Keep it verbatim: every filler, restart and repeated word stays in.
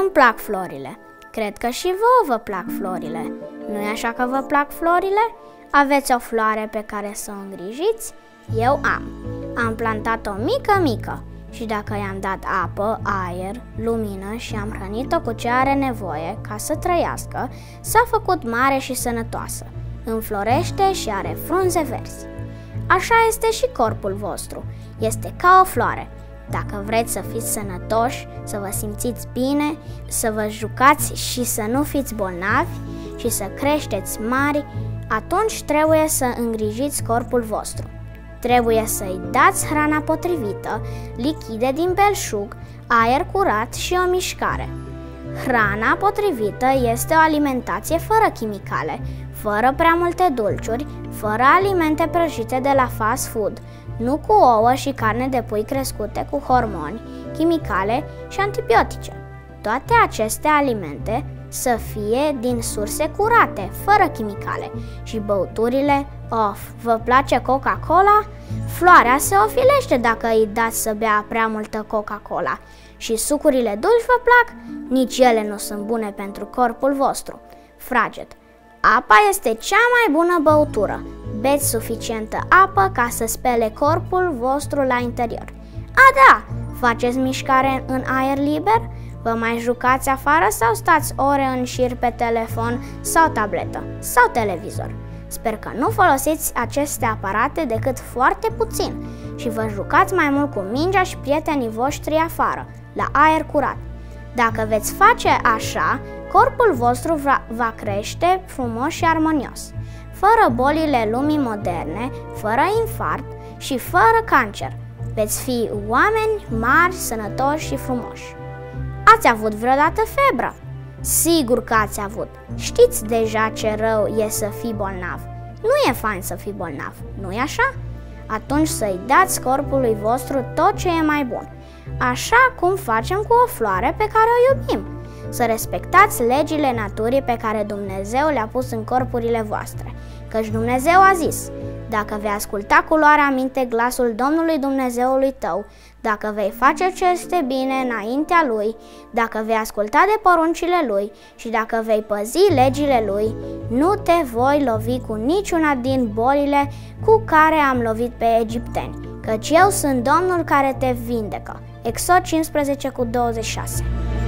îmi plac florile. Cred că și vouă vă plac florile. Nu-i așa că vă plac florile? Aveți o floare pe care să o îngrijiți? Eu am. Am plantat-o mică-mică și dacă i-am dat apă, aer, lumină și am hrănit-o cu ce are nevoie ca să trăiască, s-a făcut mare și sănătoasă. Înflorește și are frunze verzi. Așa este și corpul vostru. Este ca o floare. Dacă vreți să fiți sănătoși, să vă simțiți bine, să vă jucați și să nu fiți bolnavi și să creșteți mari, atunci trebuie să îngrijiți corpul vostru. Trebuie să-i dați hrana potrivită, lichide din belșug, aer curat și o mișcare. Hrana potrivită este o alimentație fără chimicale, fără prea multe dulciuri, fără alimente prăjite de la fast food, nu cu ouă și carne de pui crescute cu hormoni, chimicale și antibiotice. Toate aceste alimente să fie din surse curate, fără chimicale și băuturile, of, vă place Coca-Cola? Floarea se ofilește dacă îi dați să bea prea multă Coca-Cola. Și sucurile dulci vă plac? Nici ele nu sunt bune pentru corpul vostru. Fraged. Apa este cea mai bună băutură. Beți suficientă apă ca să spele corpul vostru la interior. A, da! Faceți mișcare în aer liber? Vă mai jucați afară sau stați ore în șir pe telefon sau tabletă sau televizor? Sper că nu folosiți aceste aparate decât foarte puțin și vă jucați mai mult cu mingea și prietenii voștri afară, la aer curat. Dacă veți face așa, corpul vostru va, va crește frumos și armonios, fără bolile lumii moderne, fără infarct și fără cancer. Veți fi oameni mari, sănătoși și frumoși. Ați avut vreodată febră? Sigur că ați avut. Știți deja ce rău e să fii bolnav. Nu e fain să fii bolnav, nu-i așa? Atunci să-i dați corpului vostru tot ce e mai bun, așa cum facem cu o floare pe care o iubim. Să respectați legile naturii pe care Dumnezeu le-a pus în corpurile voastre, căci Dumnezeu a zis: dacă vei asculta cu luare aminte glasul Domnului Dumnezeului tău, dacă vei face ce este bine înaintea Lui, dacă vei asculta de poruncile Lui și dacă vei păzi legile Lui, nu te voi lovi cu niciuna din bolile cu care am lovit pe egipteni, căci eu sunt Domnul care te vindecă. Exod cincisprezece cu douăzeci și șase.